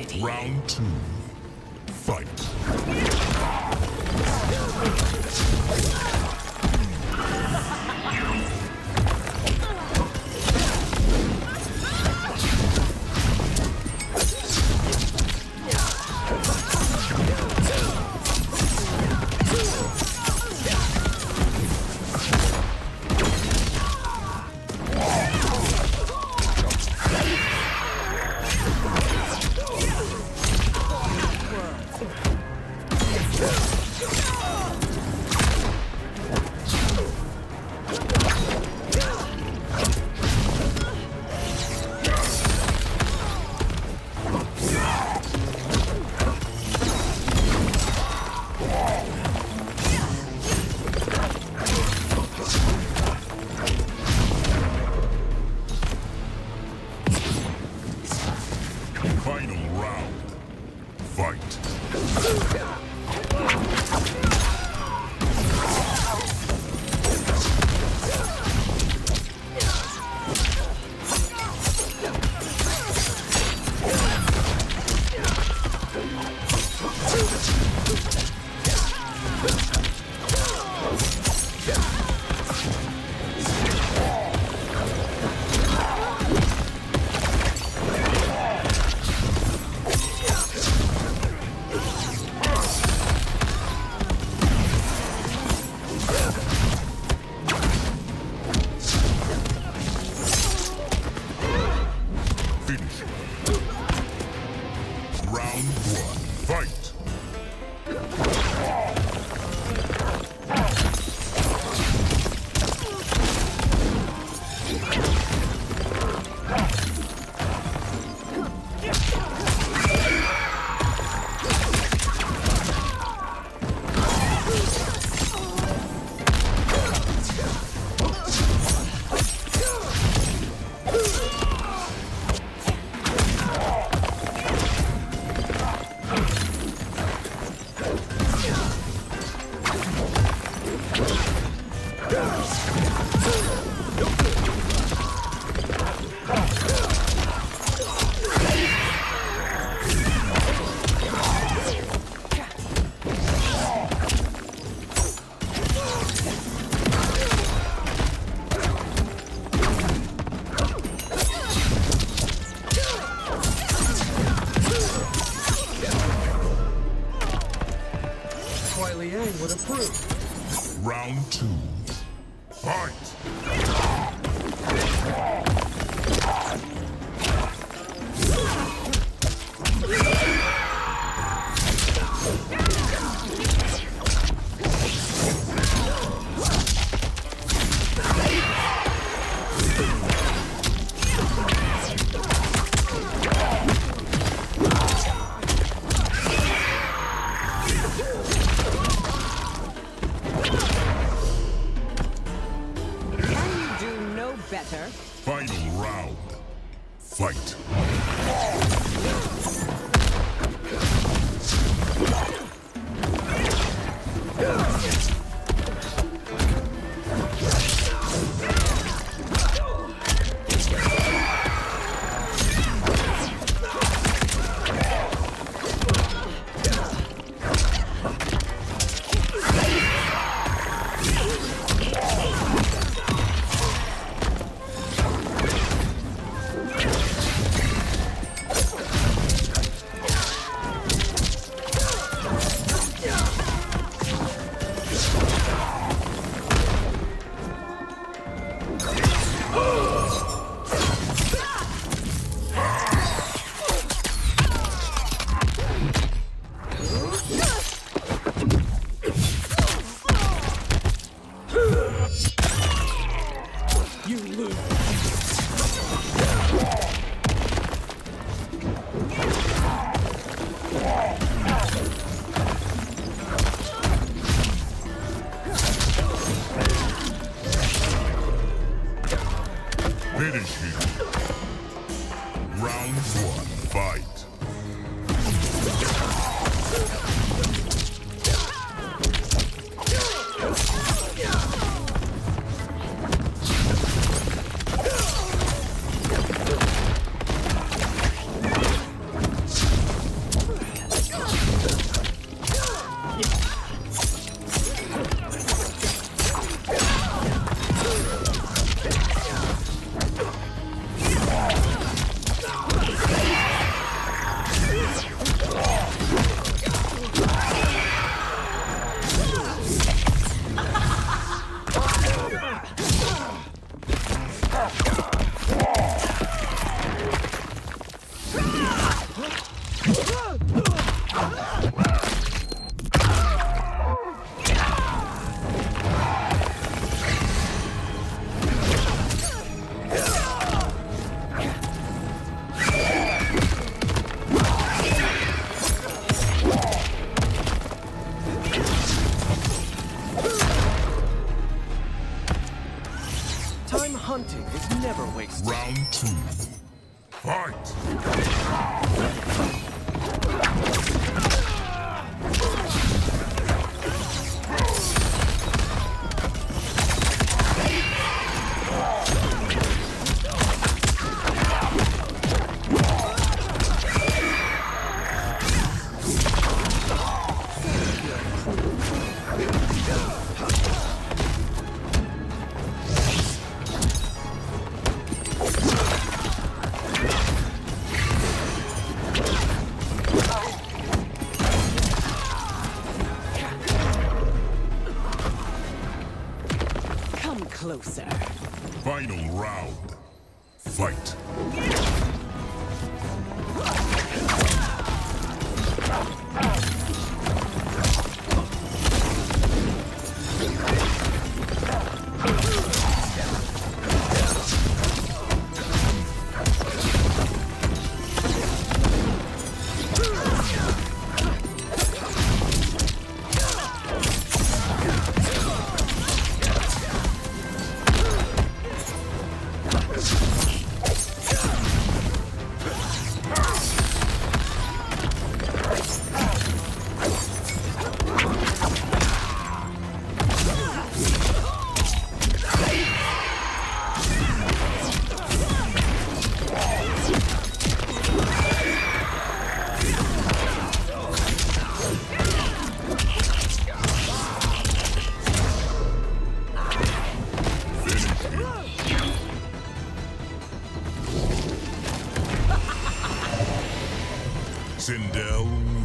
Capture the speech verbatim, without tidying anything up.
opportunity. Round two. Fight. Round two. Fight! Final round. Fight. Finish him. Round one, fight. Round two. Fight! Closer. Final round. Fight. Sindel